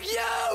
Yeah!